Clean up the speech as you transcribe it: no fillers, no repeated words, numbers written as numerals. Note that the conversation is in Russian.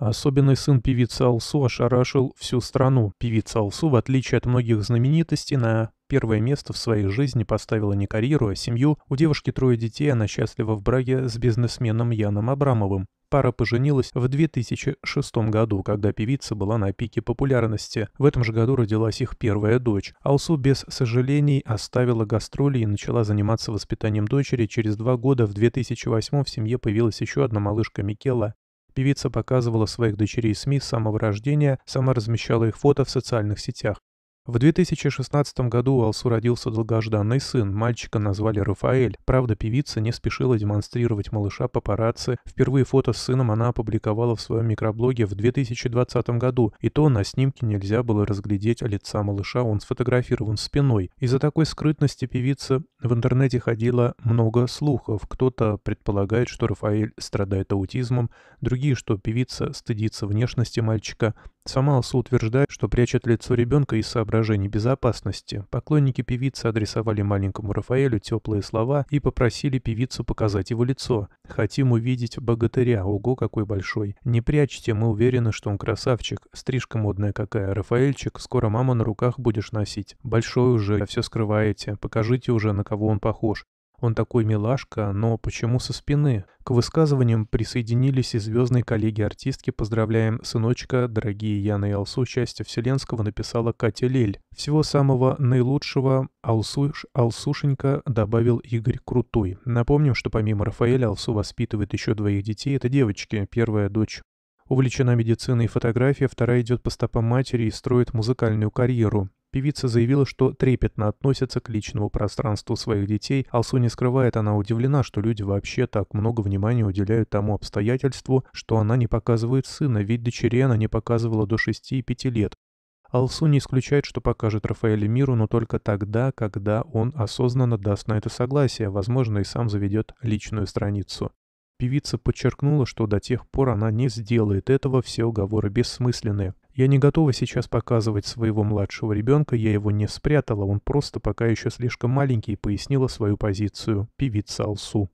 Особенный сын певицы Алсу ошарашил всю страну. Певица Алсу, в отличие от многих знаменитостей, на первое место в своей жизни поставила не карьеру, а семью. У девушки 3 детей, она счастлива в браке с бизнесменом Яном Абрамовым. Пара поженилась в 2006 году, когда певица была на пике популярности. В этом же году родилась их первая дочь. Алсу без сожалений оставила гастроли и начала заниматься воспитанием дочери. Через 2 года, в 2008, в семье появилась еще одна малышка Микела. Певица показывала своих дочерей СМИ с самого рождения, сама размещала их фото в социальных сетях. В 2016 году у Алсу родился долгожданный сын, мальчика назвали Рафаэль. Правда, певица не спешила демонстрировать малыша папарацци. Впервые фото с сыном она опубликовала в своем микроблоге в 2020 году, и то на снимке нельзя было разглядеть лица малыша, он сфотографирован спиной. Из-за такой скрытности певицы в интернете ходило много слухов. Кто-то предполагает, что Рафаэль страдает аутизмом, другие, что певица стыдится внешности мальчика. Сама Алсу утверждает, что прячет лицо ребенка из соображений безопасности. Поклонники певицы адресовали маленькому Рафаэлю теплые слова и попросили певицу показать его лицо. «Хотим увидеть богатыря, ого, какой большой. Не прячьте, мы уверены, что он красавчик. Стрижка модная какая, Рафаэльчик, скоро мама на руках будешь носить. Большой уже, все скрываете, покажите уже, на кого он похож. Он такой милашка, но почему со спины?» К высказываниям присоединились и звездные коллеги-артистки. «Поздравляем сыночка, дорогие Яна и Алсу, счастья вселенского», написала Катя Лель. «Всего самого наилучшего, Алсушенька», добавил Игорь Крутой. Напомним, что помимо Рафаэля Алсу воспитывает еще 2 детей. Это девочки. Первая дочь увлечена медициной и фотографией, вторая идет по стопам матери и строит музыкальную карьеру. Певица заявила, что трепетно относится к личному пространству своих детей. Алсу не скрывает, она удивлена, что люди вообще так много внимания уделяют тому обстоятельству, что она не показывает сына, ведь дочери она не показывала до 6 и 5 лет. Алсу не исключает, что покажет Рафаэля миру, но только тогда, когда он осознанно даст на это согласие, возможно, и сам заведет личную страницу. Певица подчеркнула, что до тех пор она не сделает этого, все уговоры бессмысленны. «Я не готова сейчас показывать своего младшего ребенка, я его не спрятала, он просто пока еще слишком маленький», — пояснила свою позицию певица Алсу.